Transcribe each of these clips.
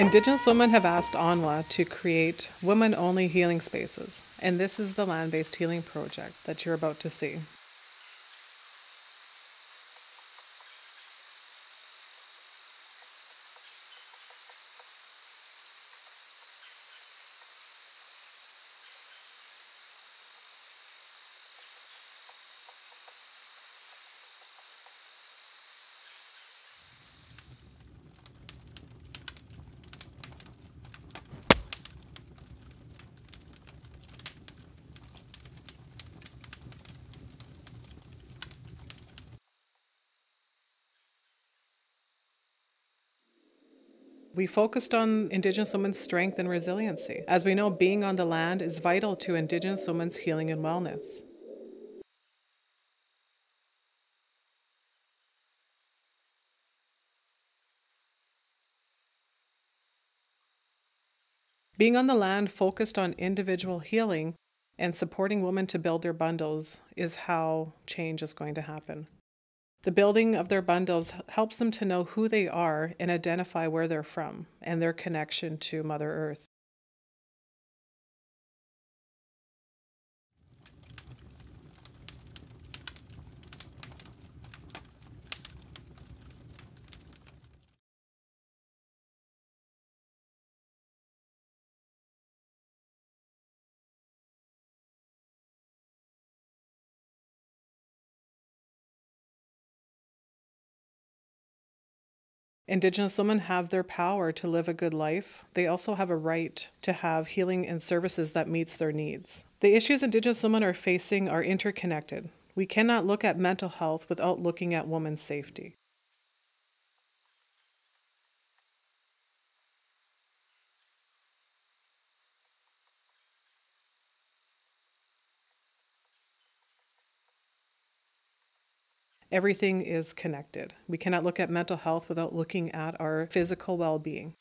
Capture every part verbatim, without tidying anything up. Indigenous women have asked O N W A to create women-only healing spaces, and this is the land-based healing project that you're about to see. We focused on Indigenous women's strength and resiliency. As we know, being on the land is vital to Indigenous women's healing and wellness. Being on the land focused on individual healing and supporting women to build their bundles is how change is going to happen. The building of their bundles helps them to know who they are and identify where they're from and their connection to Mother Earth. Indigenous women have their power to live a good life. They also have a right to have healing and services that meets their needs. The issues Indigenous women are facing are interconnected. We cannot look at mental health without looking at women's safety. Everything is connected. We cannot look at mental health without looking at our physical well-being.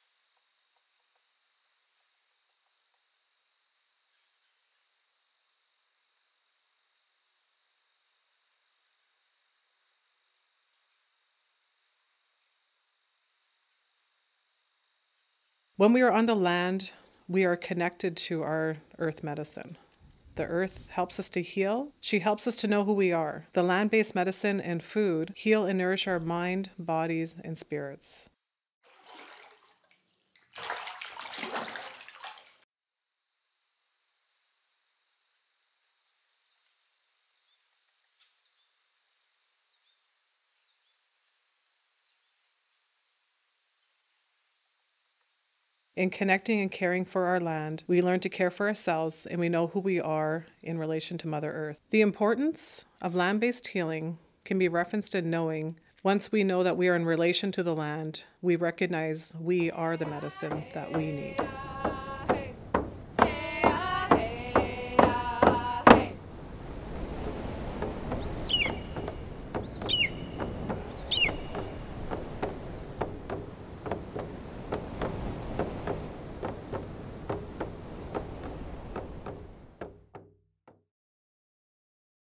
When we are on the land, we are connected to our earth medicine. The earth helps us to heal. She helps us to know who we are. The land-based medicine and food heal and nourish our mind, bodies, and spirits. In connecting and caring for our land, we learn to care for ourselves and we know who we are in relation to Mother Earth. The importance of land-based healing can be referenced in knowing, once we know that we are in relation to the land, we recognize we are the medicine that we need.